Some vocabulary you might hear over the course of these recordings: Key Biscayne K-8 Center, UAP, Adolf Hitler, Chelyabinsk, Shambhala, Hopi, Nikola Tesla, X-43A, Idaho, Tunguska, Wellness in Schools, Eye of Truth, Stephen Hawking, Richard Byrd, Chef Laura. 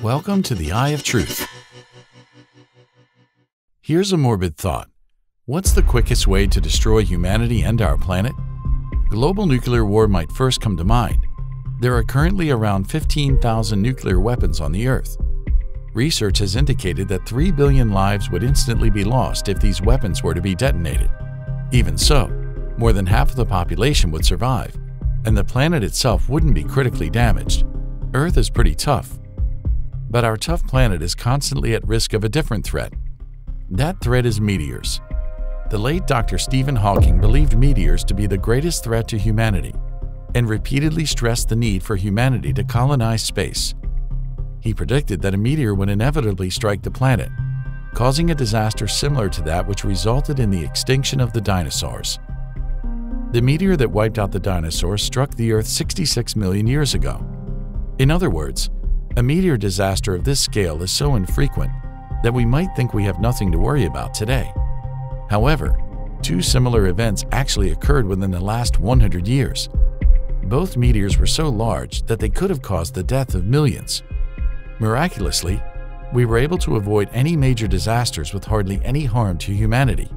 Welcome to the Eye of Truth. Here's a morbid thought. What's the quickest way to destroy humanity and our planet? Global nuclear war might first come to mind. There are currently around 15,000 nuclear weapons on the Earth. Research has indicated that 3 billion lives would instantly be lost if these weapons were to be detonated. Even so, more than half of the population would survive, and the planet itself wouldn't be critically damaged. Earth is pretty tough. But our tough planet is constantly at risk of a different threat. That threat is meteors. The late Dr. Stephen Hawking believed meteors to be the greatest threat to humanity, and repeatedly stressed the need for humanity to colonize space. He predicted that a meteor would inevitably strike the planet, causing a disaster similar to that which resulted in the extinction of the dinosaurs. The meteor that wiped out the dinosaurs struck the Earth 66 million years ago. In other words, a meteor disaster of this scale is so infrequent that we might think we have nothing to worry about today. However, two similar events actually occurred within the last 100 years. Both meteors were so large that they could have caused the death of millions. Miraculously, we were able to avoid any major disasters with hardly any harm to humanity.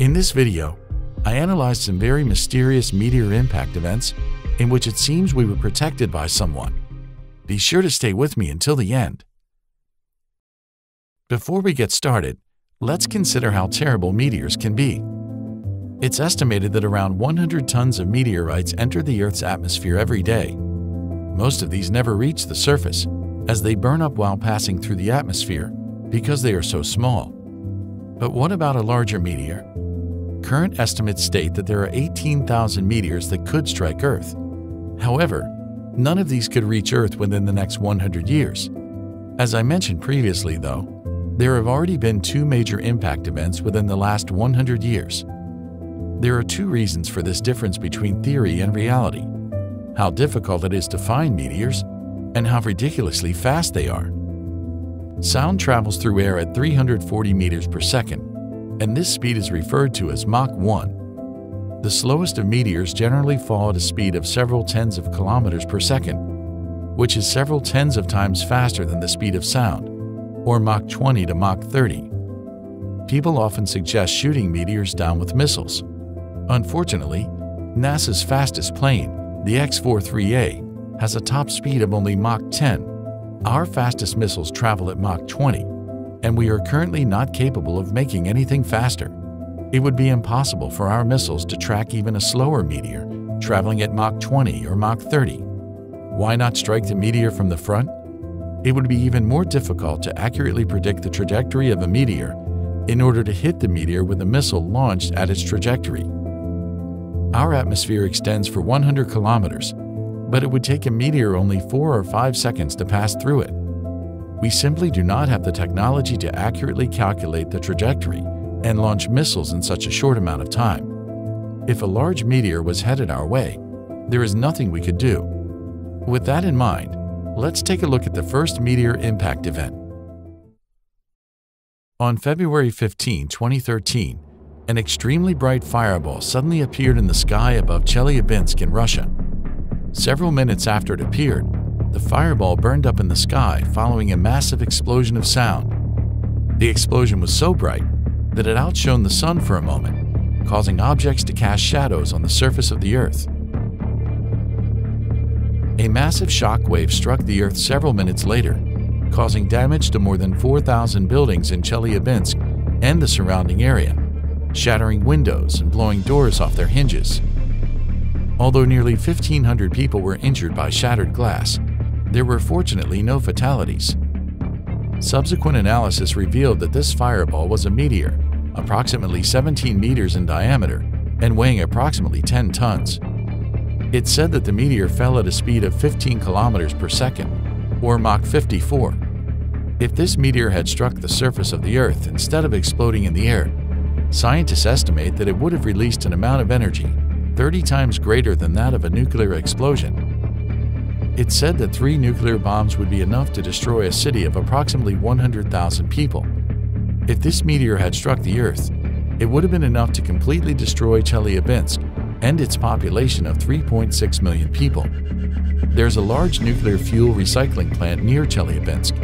In this video, I analyzed some very mysterious meteor impact events in which it seems we were protected by someone. Be sure to stay with me until the end. Before we get started, let's consider how terrible meteors can be. It's estimated that around 100 tons of meteorites enter the Earth's atmosphere every day. Most of these never reach the surface, as they burn up while passing through the atmosphere because they are so small. But what about a larger meteor? Current estimates state that there are 18,000 meteors that could strike Earth. However, none of these could reach Earth within the next 100 years. As I mentioned previously, though, there have already been two major impact events within the last 100 years. There are two reasons for this difference between theory and reality: how difficult it is to find meteors, and how ridiculously fast they are. Sound travels through air at 340 meters per second, and this speed is referred to as Mach 1. The slowest of meteors generally fall at a speed of several tens of kilometers per second, which is several tens of times faster than the speed of sound, or Mach 20 to Mach 30. People often suggest shooting meteors down with missiles. Unfortunately, NASA's fastest plane, the X-43A, has a top speed of only Mach 10. Our fastest missiles travel at Mach 20, and we are currently not capable of making anything faster. It would be impossible for our missiles to track even a slower meteor traveling at Mach 20 or Mach 30. Why not strike the meteor from the front? It would be even more difficult to accurately predict the trajectory of a meteor in order to hit the meteor with a missile launched at its trajectory. Our atmosphere extends for 100 kilometers, but it would take a meteor only 4 or 5 seconds to pass through it. We simply do not have the technology to accurately calculate the trajectory and launch missiles in such a short amount of time. If a large meteor was headed our way, there is nothing we could do. With that in mind, let's take a look at the first meteor impact event. On February 15, 2013, an extremely bright fireball suddenly appeared in the sky above Chelyabinsk in Russia. Several minutes after it appeared, the fireball burned up in the sky following a massive explosion of sound. The explosion was so bright that it outshone the sun for a moment, causing objects to cast shadows on the surface of the Earth. A massive shockwave struck the Earth several minutes later, causing damage to more than 4,000 buildings in Chelyabinsk and the surrounding area, shattering windows and blowing doors off their hinges. Although nearly 1,500 people were injured by shattered glass, there were fortunately no fatalities. Subsequent analysis revealed that this fireball was a meteor, approximately 17 meters in diameter and weighing approximately 10 tons. It's said that the meteor fell at a speed of 15 kilometers per second, or Mach 54. If this meteor had struck the surface of the Earth instead of exploding in the air, scientists estimate that it would have released an amount of energy 30 times greater than that of a nuclear explosion. It's said that 3 nuclear bombs would be enough to destroy a city of approximately 100,000 people. If this meteor had struck the Earth, it would have been enough to completely destroy Chelyabinsk and its population of 3.6 million people. There's a large nuclear fuel recycling plant near Chelyabinsk,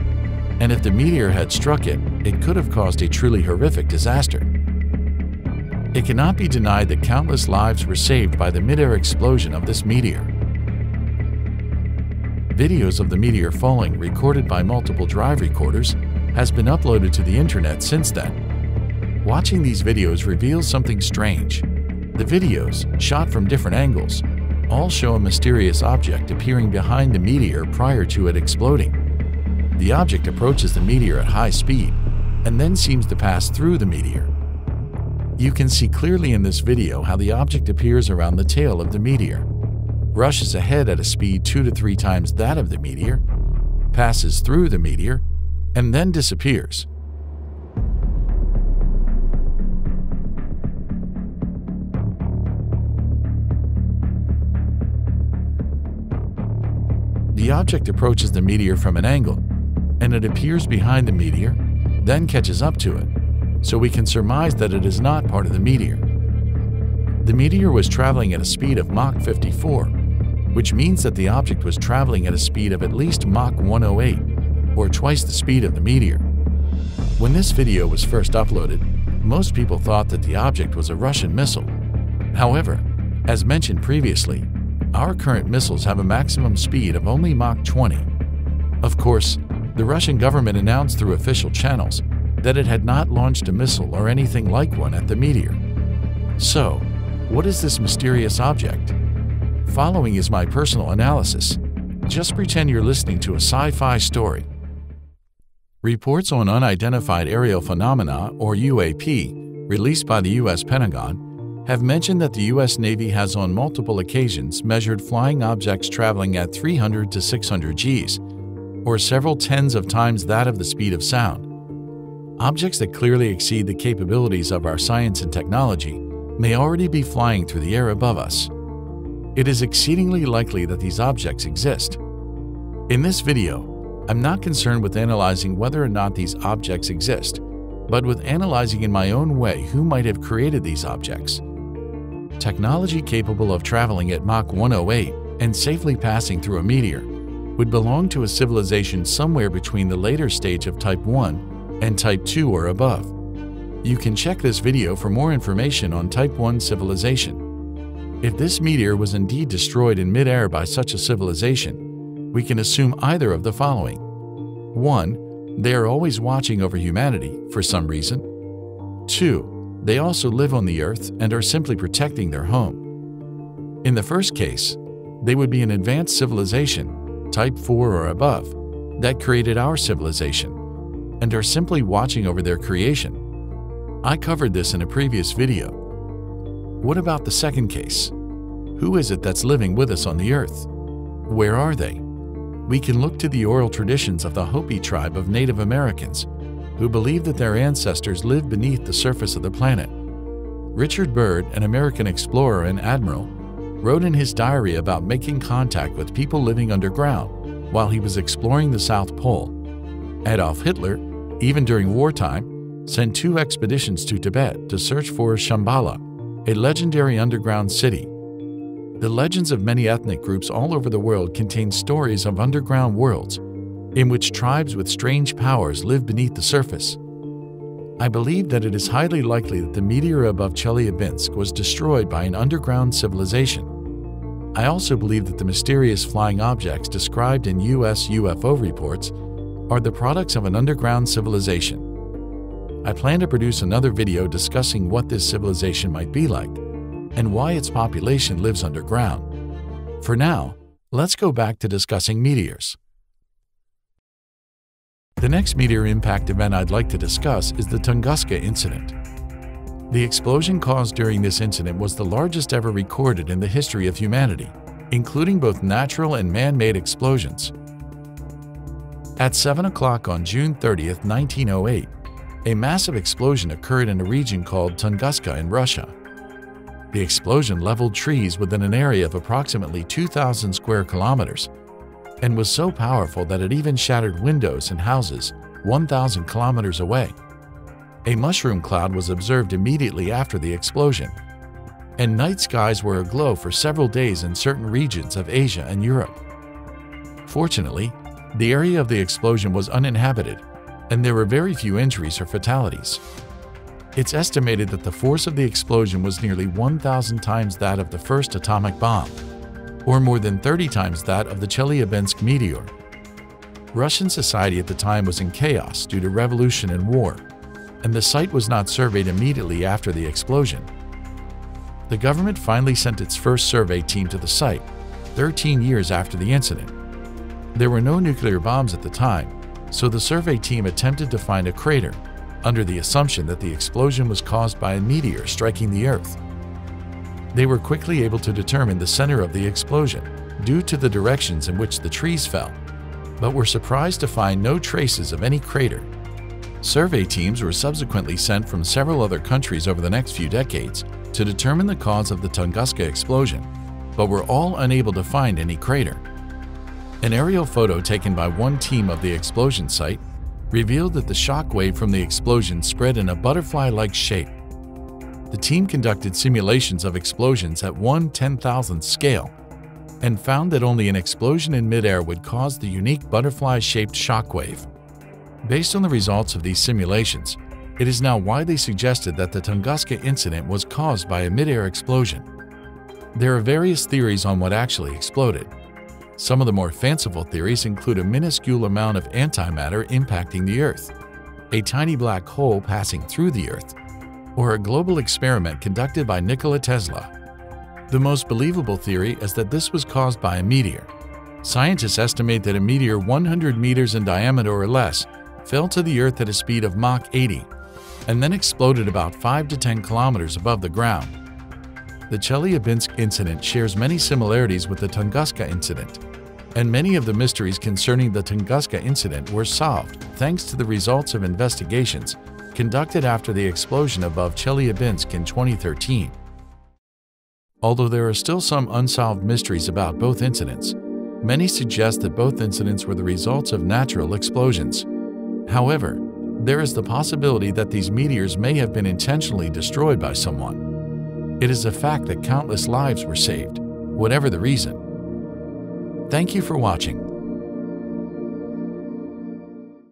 and if the meteor had struck it, it could have caused a truly horrific disaster. It cannot be denied that countless lives were saved by the mid-air explosion of this meteor. Videos of the meteor falling, recorded by multiple drive recorders, has been uploaded to the internet since then. Watching these videos reveals something strange. The videos, shot from different angles, all show a mysterious object appearing behind the meteor prior to it exploding. The object approaches the meteor at high speed and then seems to pass through the meteor. You can see clearly in this video how the object appears around the tail of the meteor, rushes ahead at a speed 2 to 3 times that of the meteor, passes through the meteor, and then disappears. The object approaches the meteor from an angle, and it appears behind the meteor, then catches up to it, so we can surmise that it is not part of the meteor. The meteor was traveling at a speed of Mach 54, which means that the object was traveling at a speed of at least Mach 108, or twice the speed of the meteor. When this video was first uploaded, most people thought that the object was a Russian missile. However, as mentioned previously, our current missiles have a maximum speed of only Mach 20. Of course, the Russian government announced through official channels that it had not launched a missile or anything like one at the meteor. So, what is this mysterious object? Following is my personal analysis. Just pretend you're listening to a sci-fi story. Reports on unidentified aerial phenomena, or UAP, released by the U.S. Pentagon, have mentioned that the U.S. Navy has on multiple occasions measured flying objects traveling at 300 to 600 Gs, or several tens of times that of the speed of sound. Objects that clearly exceed the capabilities of our science and technology may already be flying through the air above us. It is exceedingly likely that these objects exist. In this video, I'm not concerned with analyzing whether or not these objects exist, but with analyzing in my own way who might have created these objects. Technology capable of traveling at Mach 108 and safely passing through a meteor would belong to a civilization somewhere between the later stage of Type 1 and Type 2 or above. You can check this video for more information on Type 1 civilization. If this meteor was indeed destroyed in mid-air by such a civilization, we can assume either of the following. 1. They are always watching over humanity, for some reason. 2. They also live on the Earth and are simply protecting their home. In the first case, they would be an advanced civilization, Type 4 or above, that created our civilization, and are simply watching over their creation. I covered this in a previous video. What about the second case? Who is it that's living with us on the Earth? Where are they? We can look to the oral traditions of the Hopi tribe of Native Americans, who believe that their ancestors lived beneath the surface of the planet. Richard Byrd, an American explorer and admiral, wrote in his diary about making contact with people living underground while he was exploring the South Pole. Adolf Hitler, even during wartime, sent 2 expeditions to Tibet to search for Shambhala, a legendary underground city. The legends of many ethnic groups all over the world contain stories of underground worlds, in which tribes with strange powers live beneath the surface. I believe that it is highly likely that the meteor above Chelyabinsk was destroyed by an underground civilization. I also believe that the mysterious flying objects described in U.S. UFO reports are the products of an underground civilization. I plan to produce another video discussing what this civilization might be like and why its population lives underground. For now, let's go back to discussing meteors. The next meteor impact event I'd like to discuss is the Tunguska incident. The explosion caused during this incident was the largest ever recorded in the history of humanity, including both natural and man-made explosions. At 7 o'clock on June 30, 1908, a massive explosion occurred in a region called Tunguska in Russia. The explosion leveled trees within an area of approximately 2,000 square kilometers and was so powerful that it even shattered windows in houses 1,000 kilometers away. A mushroom cloud was observed immediately after the explosion, and night skies were aglow for several days in certain regions of Asia and Europe. Fortunately, the area of the explosion was uninhabited, and there were very few injuries or fatalities. It's estimated that the force of the explosion was nearly 1,000 times that of the first atomic bomb, or more than 30 times that of the Chelyabinsk meteor. Russian society at the time was in chaos due to revolution and war, and the site was not surveyed immediately after the explosion. The government finally sent its first survey team to the site, 13 years after the incident. There were no nuclear bombs at the time, so the survey team attempted to find a crater, under the assumption that the explosion was caused by a meteor striking the Earth. They were quickly able to determine the center of the explosion, due to the directions in which the trees fell, but were surprised to find no traces of any crater. Survey teams were subsequently sent from several other countries over the next few decades to determine the cause of the Tunguska explosion, but were all unable to find any crater. An aerial photo taken by one team of the explosion site revealed that the shockwave from the explosion spread in a butterfly-like shape. The team conducted simulations of explosions at 1/10,000th scale and found that only an explosion in midair would cause the unique butterfly-shaped shockwave. Based on the results of these simulations, it is now widely suggested that the Tunguska incident was caused by a midair explosion. There are various theories on what actually exploded. Some of the more fanciful theories include a minuscule amount of antimatter impacting the Earth, a tiny black hole passing through the Earth, or a global experiment conducted by Nikola Tesla. The most believable theory is that this was caused by a meteor. Scientists estimate that a meteor 100 meters in diameter or less fell to the Earth at a speed of Mach 80 and then exploded about 5 to 10 kilometers above the ground. The Chelyabinsk incident shares many similarities with the Tunguska incident, and many of the mysteries concerning the Tunguska incident were solved thanks to the results of investigations conducted after the explosion above Chelyabinsk in 2013. Although there are still some unsolved mysteries about both incidents, many suggest that both incidents were the results of natural explosions. However, there is the possibility that these meteors may have been intentionally destroyed by someone. It is a fact that countless lives were saved, whatever the reason. Thank you for watching.